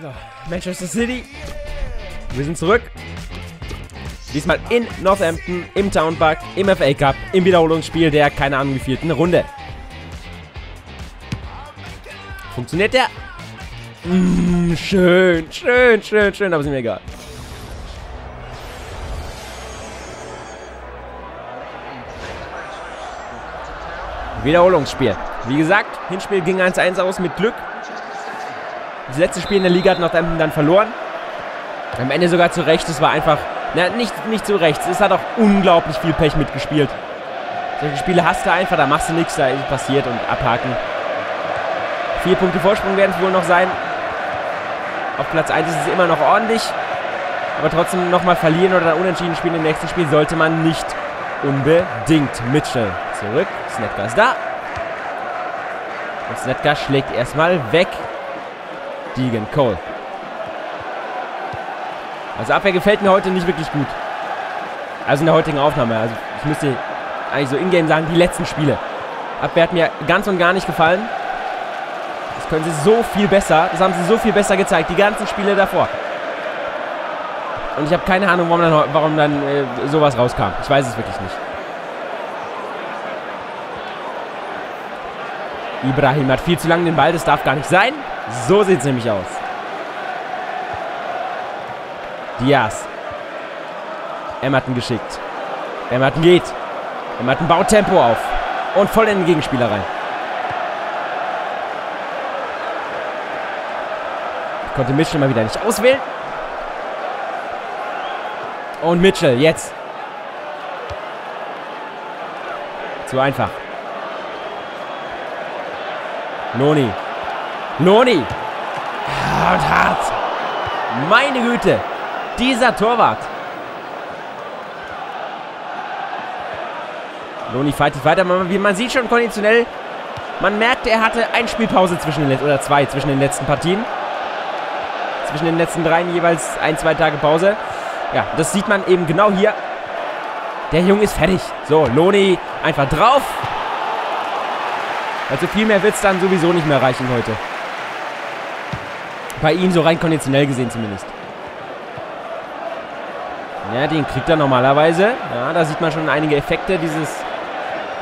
So, Manchester City. Wir sind zurück. Diesmal in Northampton, im Town Park, im FA Cup, im Wiederholungsspiel der, keine Ahnung, vierten Runde. Funktioniert der? Schön, aber ist mir egal. Wiederholungsspiel. Wie gesagt, Hinspiel ging 1-1 aus mit Glück. Das letzte Spiel in der Liga hat Northampton dann verloren. Am Ende sogar zu Recht. Es war einfach... Na, nicht zu Recht. Es hat auch unglaublich viel Pech mitgespielt. Solche Spiele hast du einfach, da machst du nichts, da ist passiert und abhaken. 4 Punkte Vorsprung werden es wohl noch sein. Auf Platz 1 ist es immer noch ordentlich. Aber trotzdem nochmal verlieren oder unentschieden spielen im nächsten Spiel sollte man nicht unbedingt. Mitchell zurück. Snedker ist da. Und Snedker schlägt erstmal weg. Degen, Cole. Also Abwehr gefällt mir heute nicht wirklich gut. Also in der heutigen Aufnahme. Also ich müsste eigentlich so in-game sagen, die letzten Spiele. Abwehr hat mir ganz und gar nicht gefallen. Das können sie so viel besser. Das haben sie so viel besser gezeigt. Die ganzen Spiele davor. Und ich habe keine Ahnung, warum dann sowas rauskam. Ich weiß es wirklich nicht. Ibrahim hat viel zu lange den Ball. Das darf gar nicht sein. So sieht es nämlich aus. Diaz. Emmerton geschickt. Emmerton geht. Emmerton baut Tempo auf. Und voll in den Gegenspieler rein. Konnte Mitchell mal wieder nicht auswählen. Und Mitchell jetzt. Zu einfach. Loni. Und Hart. Meine Güte. Dieser Torwart. Loni fightet weiter. Man sieht schon konditionell. Man merkt, er hatte eine Spielpause oder zwei zwischen den letzten Partien. Zwischen den letzten dreien jeweils 1-2 Tage Pause. Ja, das sieht man eben genau hier. Der Junge ist fertig. So, Loni einfach drauf. Also viel mehr wird es dann sowieso nicht mehr reichen heute. Bei ihm so rein konditionell gesehen zumindest. Ja, den kriegt er normalerweise. Ja, da sieht man schon einige Effekte dieses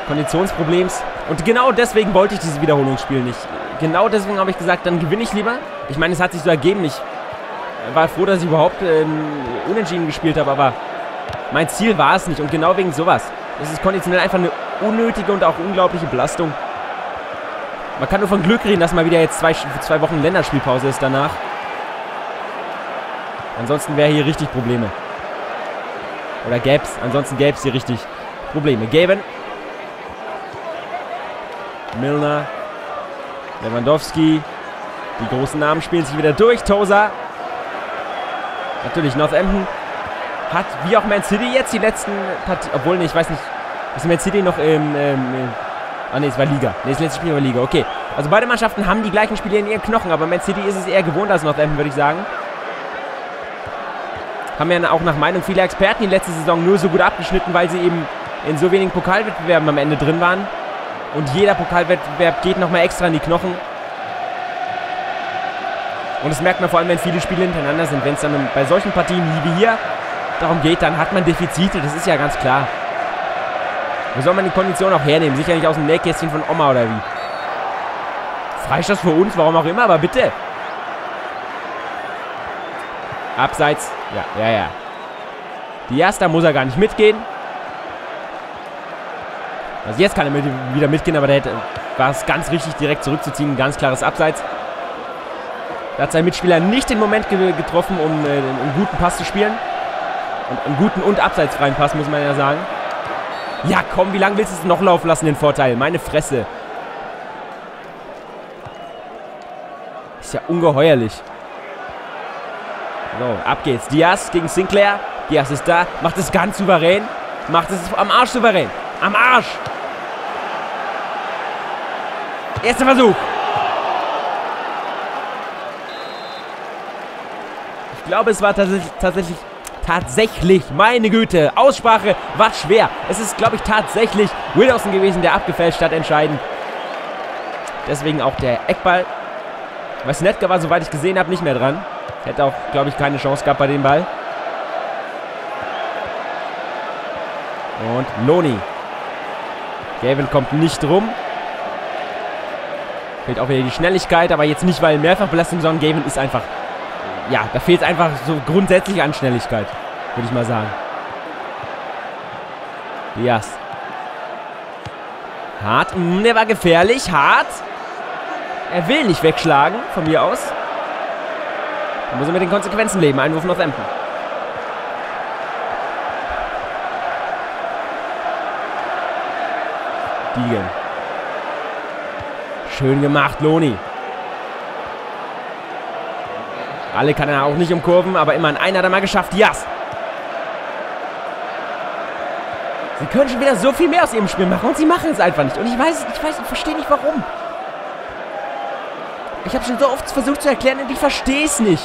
Konditionsproblems. Und genau deswegen wollte ich dieses Wiederholungsspiel nicht. Genau deswegen habe ich gesagt, dann gewinne ich lieber. Ich meine, es hat sich so ergeben. Ich war froh, dass ich überhaupt unentschieden gespielt habe, aber mein Ziel war es nicht. Und genau wegen sowas. Es ist konditionell einfach eine unnötige und auch unglaubliche Belastung. Man kann nur von Glück reden, dass mal wieder jetzt für zwei Wochen Länderspielpause ist danach. Ansonsten wäre hier richtig Probleme. Oder ansonsten gäbe es hier richtig Probleme. Gavin. Milner. Lewandowski. Die großen Namen spielen sich wieder durch. Toza. Natürlich Northampton. Hat, wie auch Man City, jetzt die letzten Partien. Obwohl, ich weiß nicht. Ist Man City noch im... es war Liga. Das letzte Spiel war Liga. Okay. Also beide Mannschaften haben die gleichen Spiele in ihren Knochen. Aber Man City ist es eher gewohnt als Northampton, würde ich sagen. Haben ja auch nach Meinung vieler Experten die letzte Saison nur so gut abgeschnitten, weil sie eben in so wenigen Pokalwettbewerben am Ende drin waren. Und jeder Pokalwettbewerb geht nochmal extra in die Knochen. Und das merkt man vor allem, wenn viele Spiele hintereinander sind. Wenn es dann bei solchen Partien wie hier darum geht, dann hat man Defizite. Das ist ja ganz klar. Wo soll man die Kondition auch hernehmen? Sicher nicht aus dem Nähkästchen von Oma oder wie. Freistoß für uns, warum auch immer, aber bitte. Abseits. Ja. Diaz, da muss er gar nicht mitgehen. Also jetzt kann er wieder mitgehen, aber da war es ganz richtig, direkt zurückzuziehen. Ganz klares Abseits. Da hat sein Mitspieler nicht den Moment getroffen, um einen guten Pass zu spielen. Und einen guten und abseitsfreien Pass, muss man ja sagen. Ja, komm, wie lange willst du es noch laufen lassen, den Vorteil? Meine Fresse. Ist ja ungeheuerlich. So, ab geht's. Diaz gegen Sinclair. Diaz ist da. Macht es ganz souverän. Macht es am Arsch souverän. Am Arsch. Erster Versuch. Ich glaube, es war tatsächlich, meine Güte, Aussprache war schwer. Es ist, glaube ich, tatsächlich Widowson gewesen, der abgefälscht hat, entscheidend. Deswegen auch der Eckball. Weil Snedker war, soweit ich gesehen habe, nicht mehr dran. Hätte auch, glaube ich, keine Chance gehabt bei dem Ball. Und Loni. Gavin kommt nicht rum. Fehlt auch wieder die Schnelligkeit, aber jetzt nicht, weil Mehrfachbelastung, sondern Gavin ist einfach... Ja, da fehlt es einfach so grundsätzlich an Schnelligkeit, würde ich mal sagen. Yas. Hart. Der war gefährlich. Hart. Er will nicht wegschlagen, von mir aus. Da muss er mit den Konsequenzen leben. Einwurf Northampton. Degen. Schön gemacht, Loni. Alle kann er auch nicht umkurven, aber immerhin einen hat er mal geschafft. Yas. Sie können schon wieder so viel mehr aus ihrem Spiel machen und sie machen es einfach nicht. Und ich verstehe nicht warum. Ich habe schon so oft versucht zu erklären und ich verstehe es nicht.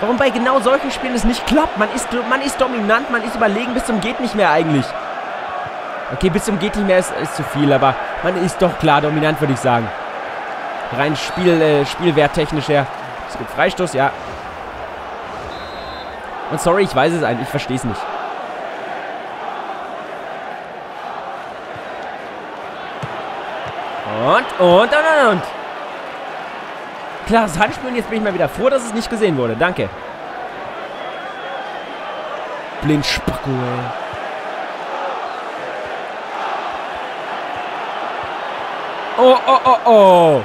Warum bei genau solchen Spielen es nicht klappt. Man ist dominant, man ist überlegen bis zum geht nicht mehr eigentlich. Okay, bis zum geht nicht mehr ist zu viel, aber man ist doch klar dominant, würde ich sagen. Rein spielwerttechnisch her. Es gibt Freistoß, ja. Und sorry, ich weiß es eigentlich, ich verstehe es nicht. Und. Klares Handspiel, jetzt bin ich mal wieder froh, dass es nicht gesehen wurde. Danke. Blindspacko. Oh.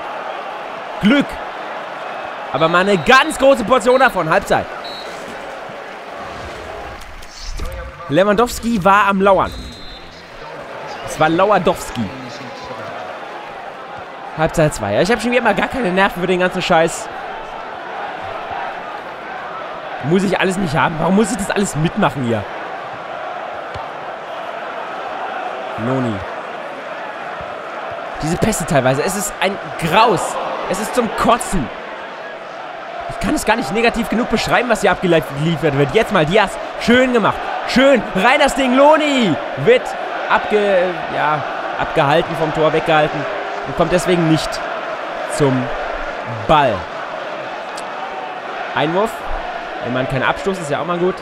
Glück. Aber mal eine ganz große Portion davon. Halbzeit. Lewandowski war am Lauern. Es war Lewandowski. Halbzeit 2. Ich habe schon wieder mal gar keine Nerven für den ganzen Scheiß. Muss ich alles nicht haben. Warum muss ich das alles mitmachen hier? Noni. Diese Pässe teilweise. Es ist ein Graus. Es ist zum Kotzen. Ich kann es gar nicht negativ genug beschreiben, was hier abgeliefert wird. Jetzt mal Diaz. Schön gemacht. Schön. Rein das Ding. Loni wird abgehalten, vom Tor weggehalten. Und kommt deswegen nicht zum Ball. Einwurf. Wenn man keinen Abstoß, ist ja auch mal gut.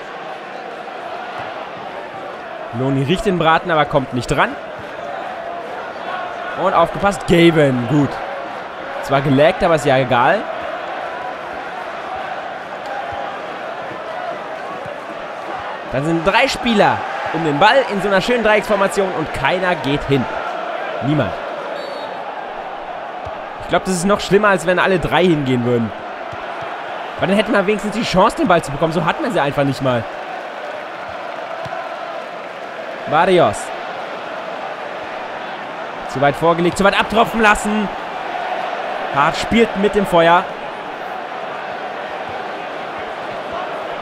Loni riecht den Braten, aber kommt nicht dran. Und aufgepasst, Gavin. Gut. Zwar gelaggt, aber ist ja egal. Dann sind 3 Spieler um den Ball in so einer schönen Dreiecksformation und keiner geht hin. Niemand. Ich glaube, das ist noch schlimmer, als wenn alle 3 hingehen würden. Weil dann hätten wir wenigstens die Chance, den Ball zu bekommen. So hatten wir sie einfach nicht mal. Barrios. Zu weit vorgelegt, zu weit abtropfen lassen. Hart spielt mit dem Feuer.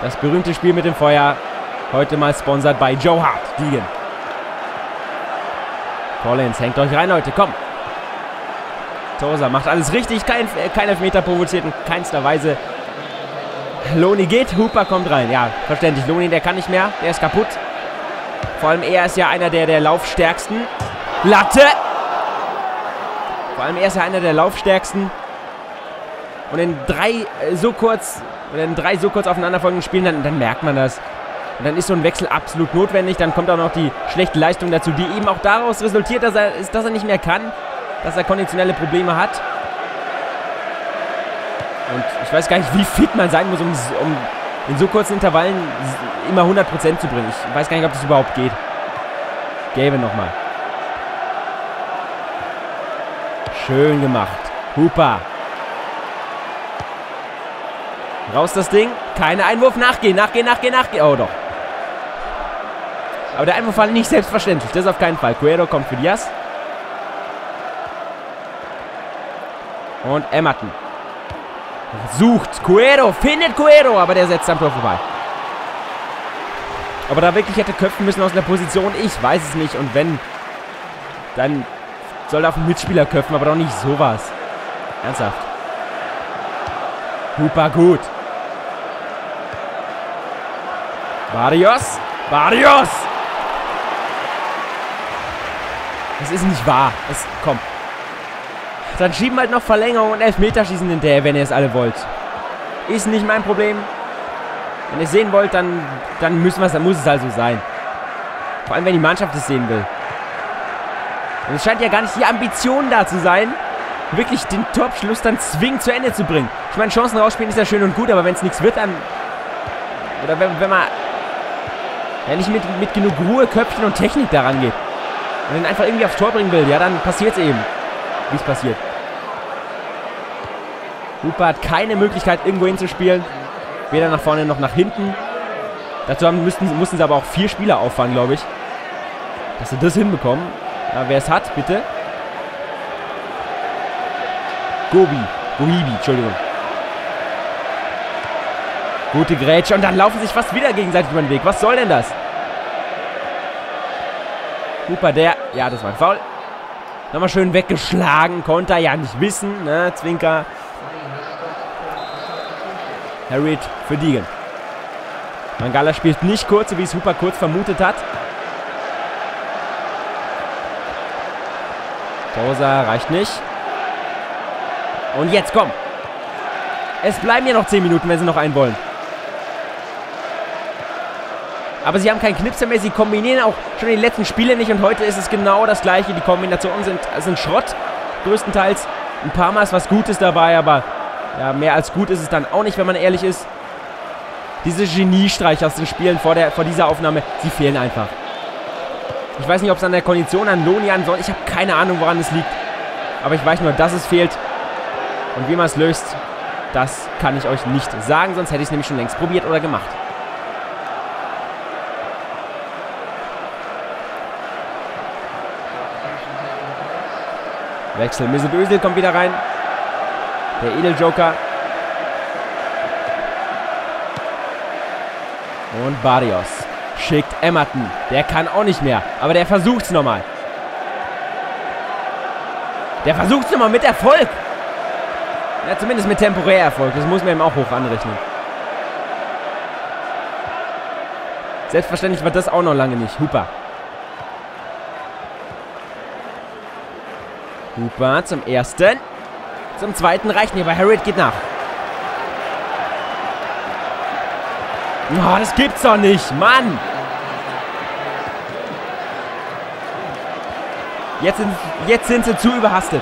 Das berühmte Spiel mit dem Feuer. Heute mal sponsert bei Joe Hart. Degen. Collins, hängt euch rein, Leute. Komm. Toza macht alles richtig, kein Elfmeter provoziert in keinster Weise. Loni geht, Hooper kommt rein. Ja, verständlich. Loni, der kann nicht mehr, der ist kaputt. Vor allem er ist ja einer der laufstärksten. Latte! Vor allem er ist ja einer der laufstärksten. Und in drei so kurz aufeinanderfolgenden Spielen, dann merkt man das. Und dann ist so ein Wechsel absolut notwendig. Dann kommt auch noch die schlechte Leistung dazu, die eben auch daraus resultiert, dass er nicht mehr kann. Dass er konditionelle Probleme hat. Und ich weiß gar nicht, wie fit man sein muss, um in so kurzen Intervallen immer 100% zu bringen. Ich weiß gar nicht, ob das überhaupt geht. Gavin nochmal. Schön gemacht. Hooper. Raus das Ding. Keine Einwurf. Nachgehen. Oh doch. Aber der Einwurf war nicht selbstverständlich. Das auf keinen Fall. Cuero kommt für Diaz. Und Emmerton sucht Cuero, findet Cuero, aber der setzt am Tor vorbei. Ob er da wirklich hätte köpfen müssen aus einer Position, ich weiß es nicht. Und wenn, dann soll er auf einen Mitspieler köpfen, aber doch nicht sowas. Ernsthaft. Super gut. Barrios! Es ist nicht wahr. Es kommt. Dann schieben halt noch Verlängerung und Elfmeterschießen hinterher, wenn ihr es alle wollt. Ist nicht mein Problem. Wenn ihr es sehen wollt, dann müssen wir es, dann muss es also sein. Vor allem, wenn die Mannschaft es sehen will. Und es scheint ja gar nicht die Ambition da zu sein, wirklich den Torabschluss dann zwingend zu Ende zu bringen. Ich meine, Chancen rausspielen ist ja schön und gut, aber wenn es nichts wird, dann... Oder wenn man ja nicht mit genug Ruhe, Köpfchen und Technik daran geht und den einfach irgendwie aufs Tor bringen will, ja, dann passiert es eben, wie es passiert. Hooper hat keine Möglichkeit, irgendwo hinzuspielen. Weder nach vorne noch nach hinten. Dazu mussten sie aber auch 4 Spieler auffangen, glaube ich. Dass sie das hinbekommen. Ja, wer es hat, bitte. Gobibi, Entschuldigung. Gute Grätsche. Und dann laufen sich fast wieder gegenseitig über den Weg. Was soll denn das? Hooper, der... Ja, das war ein Foul. Nochmal schön weggeschlagen. Konter, ja, nicht wissen. Ne? Zwinker. Harrit für Degen. Mangala spielt nicht kurz, so wie es Hooper kurz vermutet hat. Toza reicht nicht. Und jetzt, komm. Es bleiben ja noch 10 Minuten, wenn sie noch einen wollen. Aber sie haben keinen Knipser mehr. Sie kombinieren auch schon die letzten Spiele nicht. Und heute ist es genau das Gleiche. Die Kombinationen sind Schrott, größtenteils. Ein paar Mal ist was Gutes dabei, aber... Ja, mehr als gut ist es dann auch nicht, wenn man ehrlich ist. Diese Geniestreiche aus den Spielen vor dieser Aufnahme, sie fehlen einfach. Ich weiß nicht, ob es an der Kondition, an Loni, an Sonne, ich habe keine Ahnung, woran es liegt. Aber ich weiß nur, dass es fehlt. Und wie man es löst, das kann ich euch nicht sagen, sonst hätte ich es nämlich schon längst probiert oder gemacht. Wechsel, Mesut Özil kommt wieder rein. Der Edeljoker. Und Barrios schickt Emmerton. Der kann auch nicht mehr, aber der versucht's nochmal. Der versucht's nochmal mit Erfolg. Ja, zumindest mit temporär Erfolg. Das muss man ihm auch hoch anrechnen. Selbstverständlich war das auch noch lange nicht. Hooper zum ersten. Zum zweiten reicht nicht, aber Harrit geht nach. Oh, das gibt's doch nicht, Mann! Jetzt sind sie zu überhastet.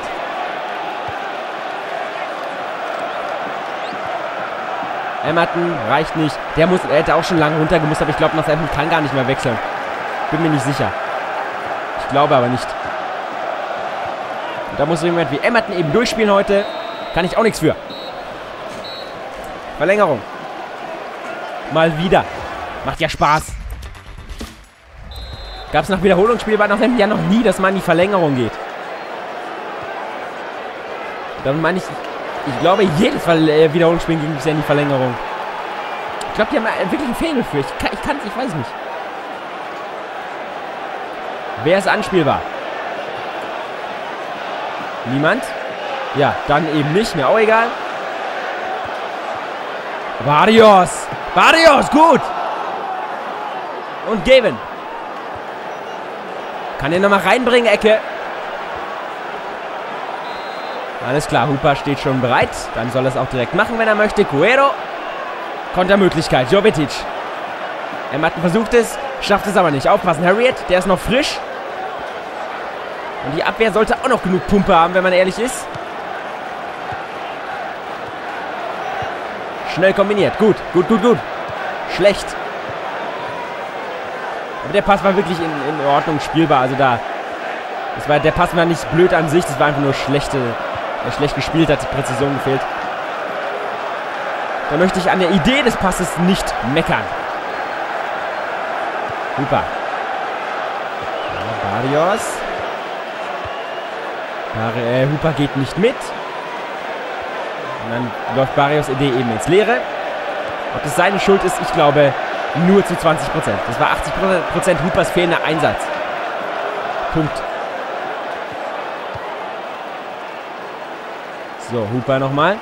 Emmerton reicht nicht. Er hätte auch schon lange runtergemusst, aber ich glaube, Northampton kann gar nicht mehr wechseln. Bin mir nicht sicher. Ich glaube aber nicht. Da muss jemand wie Emmerton eben durchspielen heute. Kann ich auch nichts für. Verlängerung. Mal wieder. Macht ja Spaß. Gab es nach Wiederholungsspiel bei Nothen ja noch nie, dass man in die Verlängerung geht. Dann meine ich glaube, jedes Wiederholungsspiel ging bisher in die Verlängerung. Ich glaube, die haben wirklich einen Fehler für. Ich weiß nicht. Wer ist anspielbar? Niemand? Ja, dann eben nicht mehr. Auch egal. Barrios! Barrios, gut! Und Gavin. Kann den nochmal reinbringen, Ecke. Alles klar, Hooper steht schon bereit. Dann soll er es auch direkt machen, wenn er möchte. Cuero. Kontermöglichkeit. Jovetic. Emmerton versucht es, schafft es aber nicht. Aufpassen, Harrit, der ist noch frisch. Und die Abwehr sollte auch noch genug Pumpe haben, wenn man ehrlich ist. Schnell kombiniert. Gut. Schlecht. Aber der Pass war wirklich in Ordnung spielbar. Also der Pass war nicht blöd an sich. Das war einfach nur schlecht gespielt, hat die Präzision gefehlt. Da möchte ich an der Idee des Passes nicht meckern. Super. Barrios. Hooper geht nicht mit. Und dann läuft Barrios Idee eben ins Leere. Ob das seine Schuld ist, ich glaube, nur zu 20%. Das war 80% Hoopers fehlender Einsatz. Punkt. So, Hooper nochmal.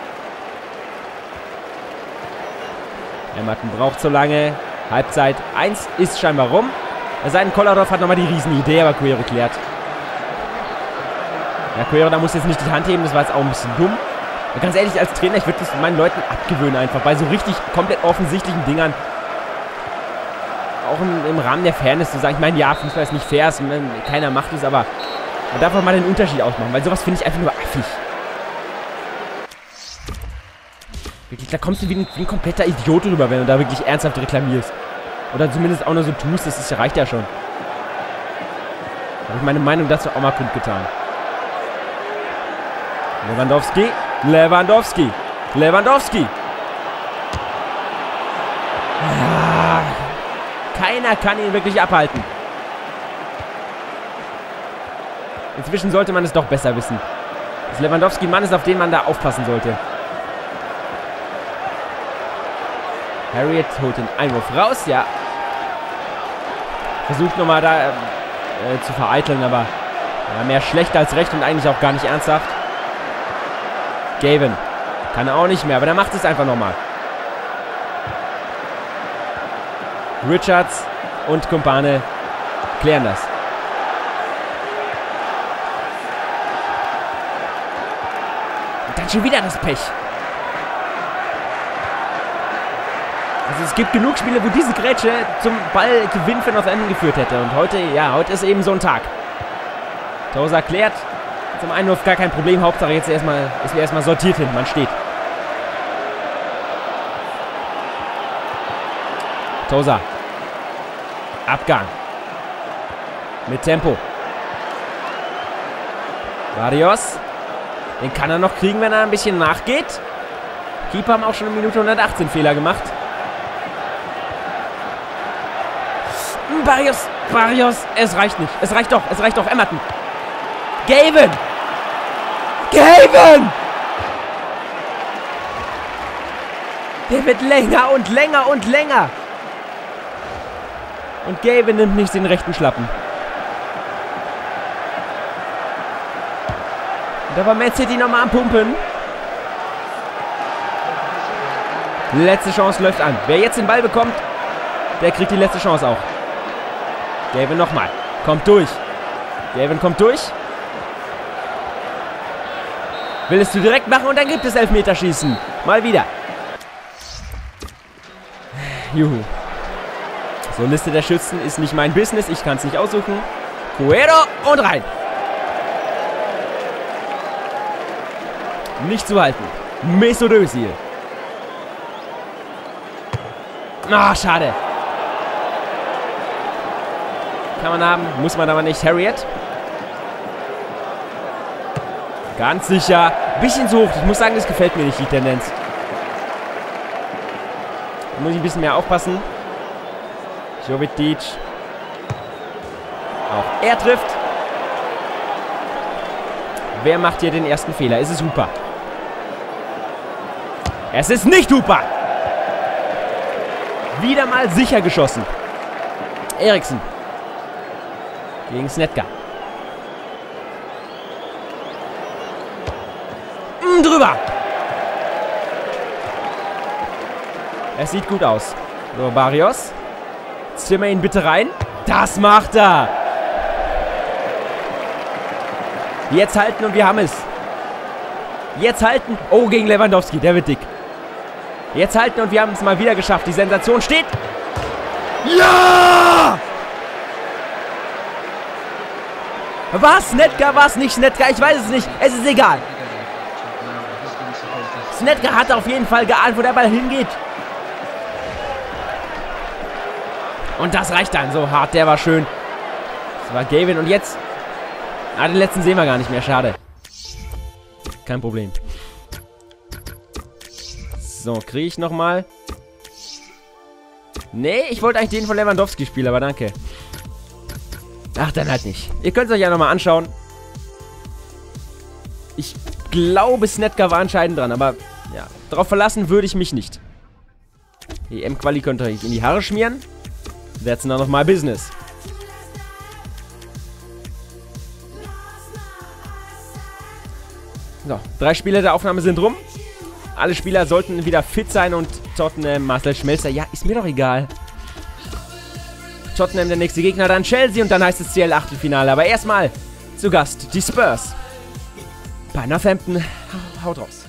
Emmerton braucht so lange. Halbzeit 1 ist scheinbar rum. Kolladorf hat nochmal die Riesenidee, aber Cuero klärt. Ja, Cuero, da muss jetzt nicht die Hand heben, das war jetzt auch ein bisschen dumm. Und ganz ehrlich, als Trainer, ich würde das meinen Leuten abgewöhnen einfach, bei so richtig komplett offensichtlichen Dingern. Auch im Rahmen der Fairness zu sagen, ich meine, ja, Fußball ist nicht fair, ist, keiner macht es, aber man darf auch mal den Unterschied ausmachen, weil sowas finde ich einfach nur affig. Wirklich, da kommst du wie ein kompletter Idiot rüber, wenn du da wirklich ernsthaft reklamierst. Oder zumindest auch nur so tust, das reicht ja schon. Da habe ich meine Meinung dazu auch mal kundgetan. Lewandowski, Lewandowski, Lewandowski. Ah, keiner kann ihn wirklich abhalten. Inzwischen sollte man es doch besser wissen, dass Lewandowski ein Mann ist, auf den man da aufpassen sollte. Harrit holt den Einwurf raus, ja. Versucht nochmal da zu vereiteln, aber ja, mehr schlecht als recht und eigentlich auch gar nicht ernsthaft. Gavin kann er auch nicht mehr, aber der macht es einfach nochmal. Richards und Kumpane klären das. Und dann schon wieder das Pech. Also es gibt genug Spiele, wo diese Grätsche zum Ballgewinn für Nothen geführt hätte. Und heute, ja, heute ist eben so ein Tag. Toza klärt. Zum Einwurf gar kein Problem. Hauptsache jetzt erstmal sortiert hin. Man steht. Toza. Abgang. Mit Tempo. Barrios. Den kann er noch kriegen, wenn er ein bisschen nachgeht. Keeper haben auch schon in Minute 118 Fehler gemacht. Barrios, Barrios, es reicht nicht. Es reicht doch, Emmerton. Gavin! Gavin! Der wird länger und länger und länger. Und Gavin nimmt nicht den rechten Schlappen. Und da war Man City nochmal am Pumpen. Letzte Chance läuft an. Wer jetzt den Ball bekommt, der kriegt die letzte Chance auch. Gavin nochmal. Kommt durch. Gavin kommt durch. Willst du direkt machen und dann gibt es Elfmeterschießen. Mal wieder. Juhu. So, Liste der Schützen ist nicht mein Business. Ich kann es nicht aussuchen. Cuero und rein. Nicht zu halten. Mesut Özil. Ah, schade. Kann man haben, muss man aber nicht. Harrit. Ganz sicher. Bisschen zu hoch. Ich muss sagen, das gefällt mir nicht, die Tendenz. Da muss ich ein bisschen mehr aufpassen. Jovetic. Auch er trifft. Wer macht hier den ersten Fehler? Ist es Hooper? Es ist nicht Hooper. Wieder mal sicher geschossen. Eriksen. Gegen Snedker. Drüber. Es sieht gut aus. So, Barrios. Zimmer ihn bitte rein. Das macht er. Jetzt halten und wir haben es. Jetzt halten. Oh, gegen Lewandowski. Der wird dick. Jetzt halten und wir haben es mal wieder geschafft. Die Sensation steht. Ja! Was? Netka? Was nicht Netka? Ich weiß es nicht. Es ist egal. Snedker hat auf jeden Fall geahnt, wo der Ball hingeht. Und das reicht dann. So, Hart, der war schön. Das war Gavin. Und jetzt... Ah, den letzten sehen wir gar nicht mehr. Schade. Kein Problem. So, kriege ich nochmal. Nee, ich wollte eigentlich den von Lewandowski spielen, aber danke. Ach, dann halt nicht. Ihr könnt es euch ja nochmal anschauen. Ich glaube, Snedker war entscheidend dran, aber ja, darauf verlassen würde ich mich nicht. Die EM-Quali könnte euch in die Haare schmieren. That's now noch mal Business. So, 3 Spiele der Aufnahme sind rum. Alle Spieler sollten wieder fit sein und Tottenham, Marcel Schmelzer, ja, ist mir doch egal. Tottenham, der nächste Gegner, dann Chelsea und dann heißt es CL-Achtelfinale. Aber erstmal zu Gast die Spurs. bei Northampton. Haut raus.